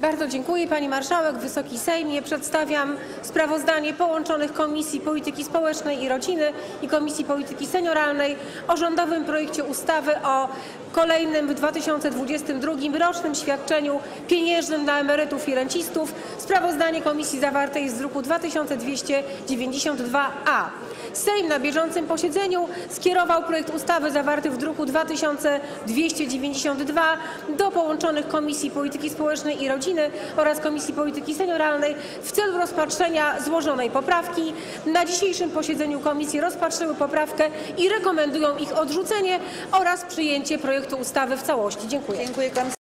Bardzo dziękuję Pani Marszałek, Wysoki Sejmie. Przedstawiam sprawozdanie połączonych Komisji Polityki Społecznej i Rodziny i Komisji Polityki Senioralnej o rządowym projekcie ustawy o kolejnym w 2022 rocznym świadczeniu pieniężnym dla emerytów i rencistów. Sprawozdanie Komisji zawarte jest w druku 2292-A. Sejm na bieżącym posiedzeniu skierował projekt ustawy zawarty w druku 2292 do połączonych Komisji Polityki Społecznej i Rodziny oraz Komisji Polityki Senioralnej w celu rozpatrzenia złożonej poprawki. Na dzisiejszym posiedzeniu komisje rozpatrzyły poprawkę i rekomendują ich odrzucenie oraz przyjęcie projektu ustawy w całości. Dziękuję.